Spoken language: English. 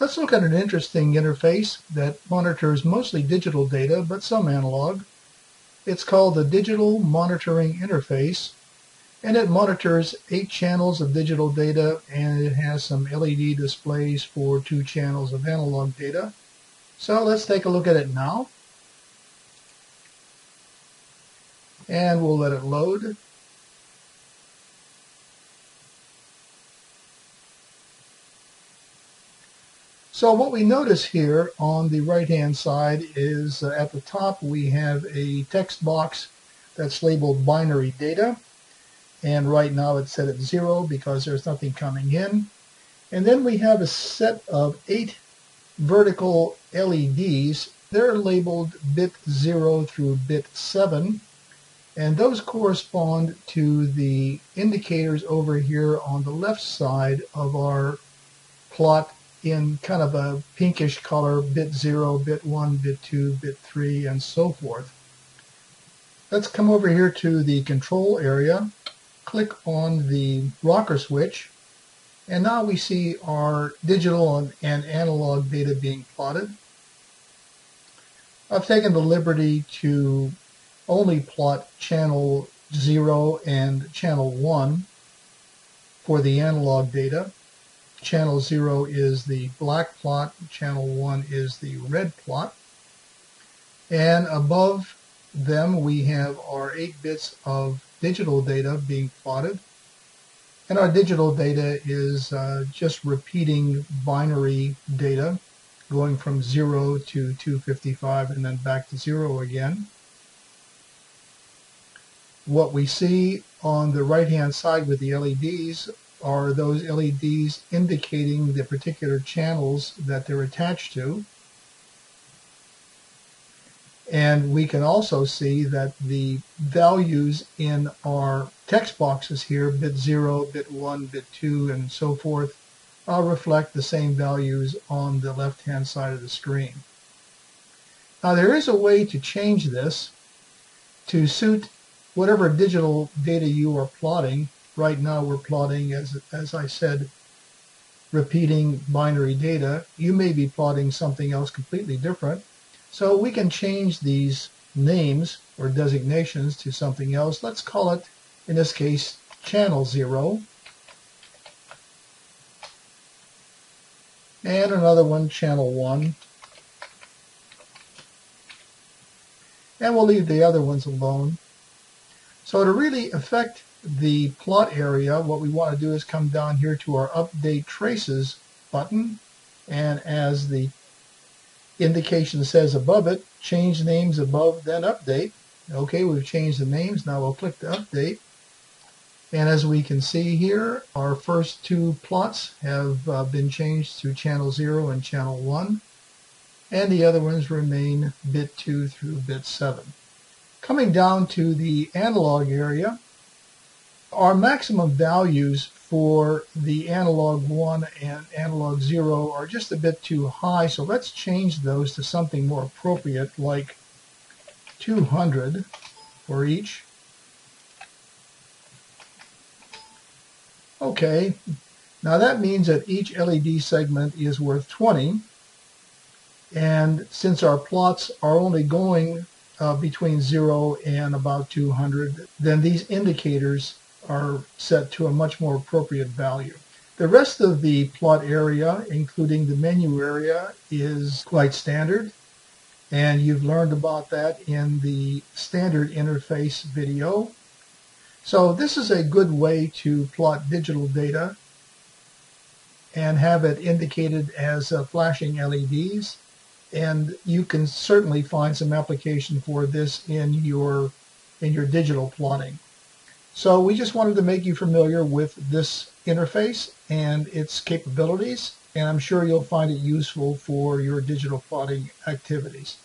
Let's look at an interesting interface that monitors mostly digital data, but some analog. It's called the Digital Monitoring Interface, and it monitors 8 channels of digital data, and it has some LED displays for 2 channels of analog data. So let's take a look at it now, and we'll let it load. So what we notice here on the right-hand side is at the top we have a text box that's labeled binary data. And right now it's set at 0 because there's nothing coming in. And then we have a set of 8 vertical LEDs. They're labeled bit 0 through bit 7. And those correspond to the indicators over here on the left side of our plot, in kind of a pinkish color, bit 0, bit 1, bit 2, bit 3, and so forth. Let's come over here to the control area, click on the rocker switch, and now we see our digital and analog data being plotted. I've taken the liberty to only plot channel 0 and channel 1 for the analog data. Channel 0 is the black plot, channel 1 is the red plot. And above them we have our 8 bits of digital data being plotted. And our digital data is just repeating binary data, going from 0 to 255 and then back to 0 again. What we see on the right-hand side with the LEDs are those LEDs indicating the particular channels that they're attached to. And we can also see that the values in our text boxes here, bit 0, bit 1, bit 2, and so forth, reflect the same values on the left-hand side of the screen. Now there is a way to change this to suit whatever digital data you are plotting. Right now we're plotting, as I said, repeating binary data. You may be plotting something else completely different. So we can change these names or designations to something else. Let's call it, in this case, channel 0. And another one, channel 1. And we'll leave the other ones alone. So to really affect the plot area, what we want to do is come down here to our Update Traces button, and as the indication says above it, change names above, then update. Okay, we've changed the names, now we'll click to update. And as we can see here, our first 2 plots have been changed to channel 0 and channel 1, and the other ones remain bit 2 through bit 7. Coming down to the analog area, our maximum values for the analog 1 and analog 0 are just a bit too high, so let's change those to something more appropriate, like 200 for each. Okay, now that means that each LED segment is worth 20, and since our plots are only going between 0 and about 200, then these indicators are set to a much more appropriate value. The rest of the plot area, including the menu area, is quite standard, and you've learned about that in the standard interface video. So this is a good way to plot digital data and have it indicated as flashing LEDs, and you can certainly find some application for this in your digital plotting. So we just wanted to make you familiar with this interface and its capabilities, and I'm sure you'll find it useful for your digital plotting activities.